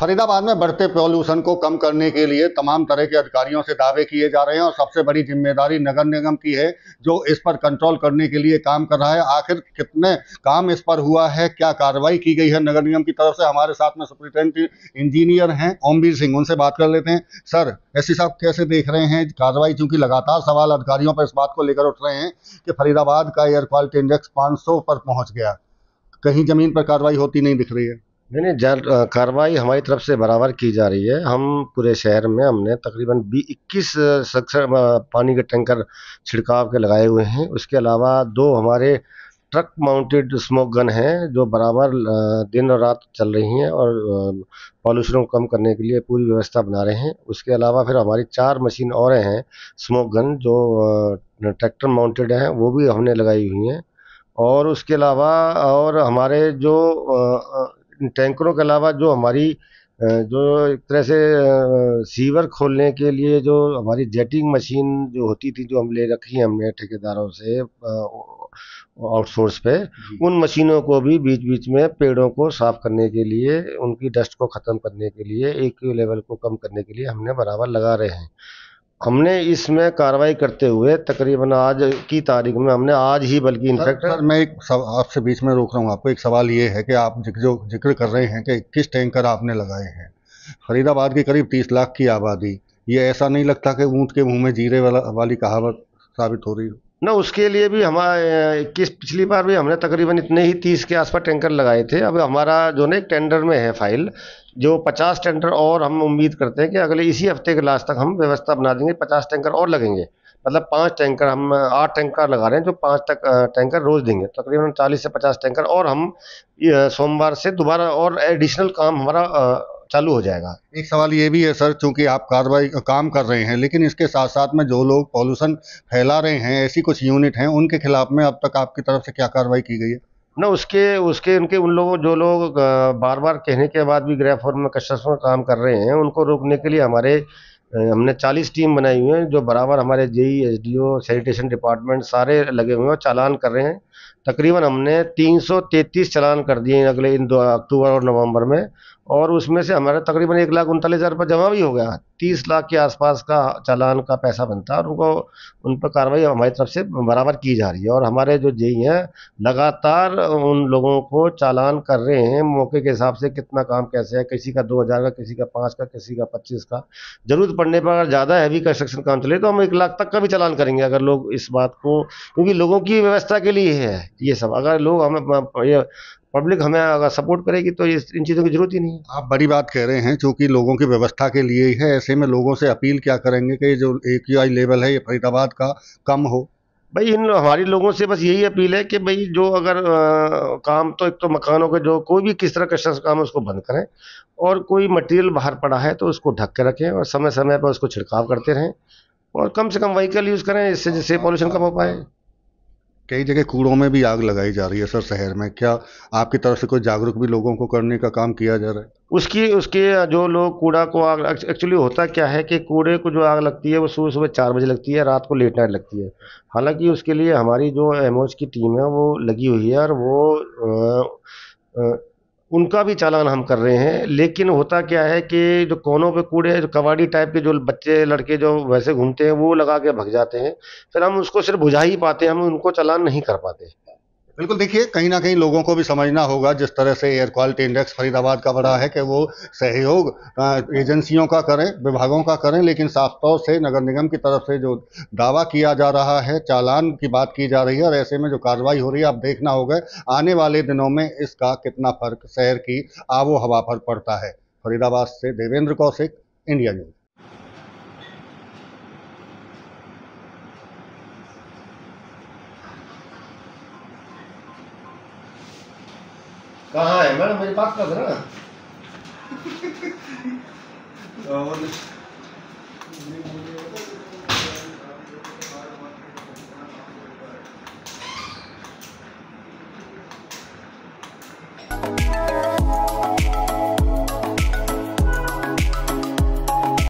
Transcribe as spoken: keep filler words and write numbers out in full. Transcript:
फरीदाबाद में बढ़ते पॉल्यूशन को कम करने के लिए तमाम तरह के अधिकारियों से दावे किए जा रहे हैं और सबसे बड़ी जिम्मेदारी नगर निगम की है जो इस पर कंट्रोल करने के लिए काम कर रहा है। आखिर कितने काम इस पर हुआ है, क्या कार्रवाई की गई है नगर निगम की तरफ से? हमारे साथ में सुपरिटेंडेंट इंजीनियर हैं ओमवीर सिंह, उनसे बात कर लेते हैं। सर, एसपी साहब कैसे देख रहे हैं कार्रवाई, क्योंकि लगातार सवाल अधिकारियों पर इस बात को लेकर उठ रहे हैं कि फरीदाबाद का एयर क्वालिटी इंडेक्स पाँच सौ पर पहुँच गया, कहीं ज़मीन पर कार्रवाई होती नहीं दिख रही है? नहीं नहीं, कार्रवाई हमारी तरफ से बराबर की जा रही है। हम पूरे शहर में हमने तकरीबन इक्कीस पानी के टैंकर छिड़काव के लगाए हुए हैं। उसके अलावा दो हमारे ट्रक माउंटेड स्मोक गन हैं जो बराबर दिन और रात चल रही हैं और पॉल्यूशन को कम करने के लिए पूरी व्यवस्था बना रहे हैं। उसके अलावा फिर हमारी चार मशीन और हैं स्मोक गन जो ट्रैक्टर माउंटेड हैं, वो भी हमने लगाई हुई हैं। और उसके अलावा और हमारे जो टैंकरों के अलावा जो हमारी जो एक तरह से सीवर खोलने के लिए जो हमारी जेटिंग मशीन जो होती थी जो हम ले रखी है हमने ठेकेदारों से आउटसोर्स पे, उन मशीनों को भी बीच बीच में पेड़ों को साफ करने के लिए, उनकी डस्ट को ख़त्म करने के लिए, एक लेवल को कम करने के लिए हमने बराबर लगा रहे हैं। हमने इसमें कार्रवाई करते हुए तकरीबन आज की तारीख में हमने आज ही बल्कि इनफैक्ट सर, सर मैं एक आपसे बीच में रोक रहा हूँ आपको। एक सवाल ये है कि आप जो जिक्र कर रहे हैं कि किस टैंकर आपने लगाए हैं, फरीदाबाद के करीब तीस लाख की आबादी, ये ऐसा नहीं लगता कि ऊँट के मुँह में जीरे वाला वाली कहावत साबित हो रही हो? ना, उसके लिए भी हमारे इक्कीस पिछली बार भी हमने तकरीबन इतने ही तीस के आसपास टैंकर लगाए थे। अब हमारा जो ना एक टेंडर में है फाइल जो पचास टेंडर और हम उम्मीद करते हैं कि अगले इसी हफ्ते के लास्ट तक हम व्यवस्था बना देंगे, पचास टैंकर और लगेंगे। मतलब पाँच टैंकर हम आठ टैंकर लगा रहे हैं जो पाँच तक टैंकर रोज़ देंगे, तकरीबन चालीस से पचास टैंकर। और हम सोमवार से दोबारा और एडिशनल काम हमारा चालू हो जाएगा। एक सवाल ये भी है सर, चूँकि आप कार्रवाई काम कर रहे हैं लेकिन इसके साथ साथ में जो लोग पॉल्यूशन फैला रहे हैं, ऐसी कुछ यूनिट हैं, उनके खिलाफ में अब तक आपकी तरफ से क्या कार्रवाई की गई है? ना, उसके उसके उनके उन लोगों जो लोग बार बार कहने के बाद भी ग्रे फॉर्म में कश्यप में काम कर रहे हैं, उनको रोकने के लिए हमारे हमने चालीस टीम बनाई हुई है जो बराबर हमारे JE S D O sanitation department सारे लगे हुए हैं और चालान कर रहे हैं। तकरीबन हमने तीन सौ तैंतीस चालान कर दिए हैं अगले इन दो अक्टूबर और नवंबर में, और उसमें से हमारा तकरीबन एक लाख उनतालीस हज़ार रुपये जमा भी हो गया। तीस लाख के आसपास का चालान का पैसा बनता है और उनको उन पर कार्रवाई हमारी तरफ से बराबर की जा रही है। और हमारे जो जेई हैं लगातार उन लोगों को चालान कर रहे हैं मौके के हिसाब से, कितना काम कैसे है, किसी का दो हज़ार का, किसी का पाँच का, किसी का पच्चीस का। ज़रूरत पड़ने पर अगर ज़्यादा हैवी कंस्ट्रक्शन काम चले तो हम एक लाख तक का भी चालान करेंगे अगर लोग इस बात को, क्योंकि लोगों की व्यवस्था के लिए है ये सब। अगर लोग हमें ये पब्लिक हमें अगर सपोर्ट करेगी तो इस इन चीज़ों की जरूरत ही नहीं। आप बड़ी बात कह रहे हैं क्योंकि लोगों की व्यवस्था के लिए ही है। ऐसे में लोगों से अपील क्या करेंगे कि जो ए क्यू आई लेवल है ये फरीदाबाद का कम हो? भाई इन हमारी लोगों से बस यही अपील है कि भाई जो अगर आ, काम तो एक तो मकानों के जो कोई भी किस तरह का काम है उसको बंद करें, और कोई मटेरियल बाहर पड़ा है तो उसको ढक के रखें और समय समय पर उसको छिड़काव करते रहें और कम से कम व्हीकल यूज़ करें, इससे जिससे पॉल्यूशन कम हो पाए। कई जगह कूड़ों में भी आग लगाई जा रही है सर शहर में, क्या आपकी तरफ से कोई जागरूक भी लोगों को करने का काम किया जा रहा है? उसकी उसके जो लोग कूड़ा को आग एक्चुअली होता क्या है कि कूड़े को जो आग लगती है वो सुबह सुबह चार बजे लगती है, रात को लेट नाइट लगती है। हालांकि उसके लिए हमारी जो एमओज की टीम है वो लगी हुई है और वो आ, आ, उनका भी चालान हम कर रहे हैं। लेकिन होता क्या है कि जो कोनों पे कूड़े जो कबाड़ी टाइप के जो बच्चे लड़के जो वैसे घूमते हैं वो लगा के भग जाते हैं, फिर हम उसको सिर्फ बुझा ही पाते हैं, हम उनको चालान नहीं कर पाते। बिल्कुल, देखिए कहीं ना कहीं लोगों को भी समझना होगा जिस तरह से एयर क्वालिटी इंडेक्स फरीदाबाद का बढ़ा है कि वो सहयोग एजेंसियों का करें, विभागों का करें, लेकिन साफ तौर से नगर निगम की तरफ से जो दावा किया जा रहा है, चालान की बात की जा रही है और ऐसे में जो कार्रवाई हो रही है, अब देखना होगा आने वाले दिनों में इसका कितना फ़र्क शहर की आबो हवा पर पड़ता है। फरीदाबाद से देवेंद्र कौशिक, इंडिया न्यूज़। कहाँ है मैडम, मेरी बात कर रहे हैं ना।